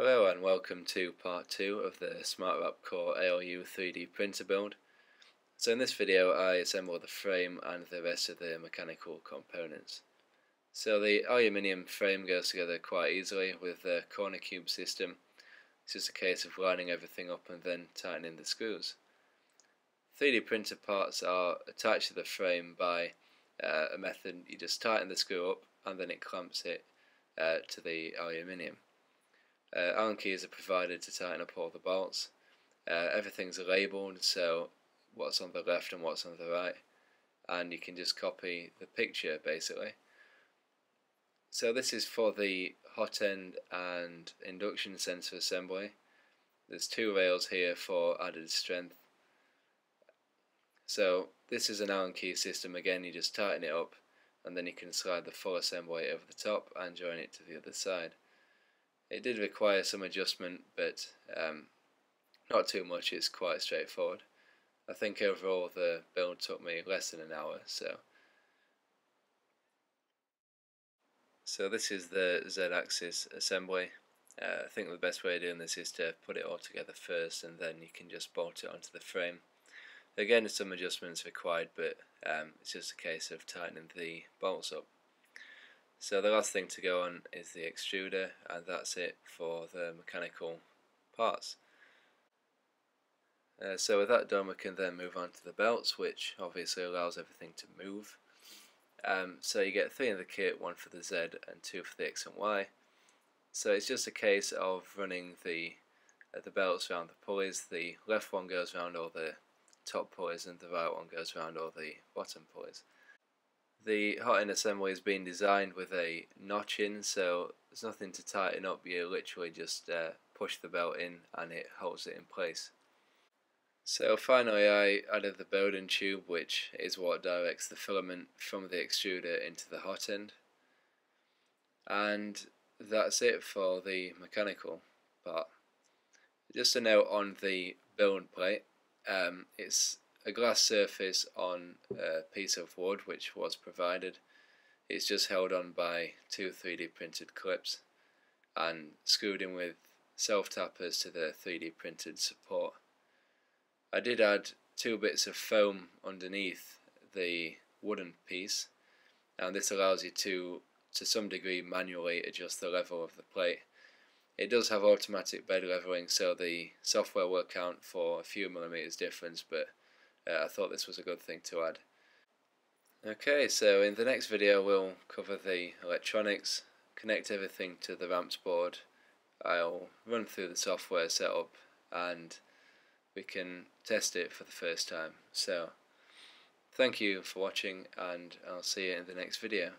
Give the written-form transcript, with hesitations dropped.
Hello and welcome to part 2 of the SmartrapCore ALU 3D printer build. So in this video I assemble the frame and the rest of the mechanical components. So the aluminium frame goes together quite easily with the corner cube system. It's just a case of lining everything up and then tightening the screws. 3D printer parts are attached to the frame by a method. You just tighten the screw up and then it clamps it to the aluminium. Allen keys are provided to tighten up all the bolts. Everything's labelled, so what's on the left and what's on the right, and you can just copy the picture basically. So this is for the hot end and induction sensor assembly. There's two rails here for added strength. So this is an Allen key system again. You just tighten it up and then you can slide the full assembly over the top and join it to the other side. It did require some adjustment, but not too much. It's quite straightforward. I think overall the build took me less than an hour. So this is the Z-axis assembly. I think the best way of doing this is to put it all together first, and then you can just bolt it onto the frame. Again, some adjustments required, but it's just a case of tightening the bolts up. So the last thing to go on is the extruder, and that's it for the mechanical parts. So with that done, we can then move on to the belts, which obviously allows everything to move. So you get three in the kit, one for the Z and two for the X and Y. So it's just a case of running the belts around the pulleys. The left one goes around all the top pulleys and the right one goes around all the bottom pulleys. The hot end assembly has been designed with a notch in, so there's nothing to tighten up. You literally just push the belt in and it holds it in place. So finally I added the Bowden tube, which is what directs the filament from the extruder into the hot end. And that's it for the mechanical part. Just a note on the build plate. It's a glass surface on a piece of wood which was provided. It's just held on by two 3D printed clips and screwed in with self-tappers to the 3D printed support. I did add two bits of foam underneath the wooden piece, and this allows you to some degree manually adjust the level of the plate. It does have automatic bed leveling, so the software will count for a few millimeters difference, but I thought this was a good thing to add. Okay, so in the next video we'll cover the electronics, connect everything to the RAMPS board. I'll run through the software setup and we can test it for the first time. So thank you for watching, and I'll see you in the next video.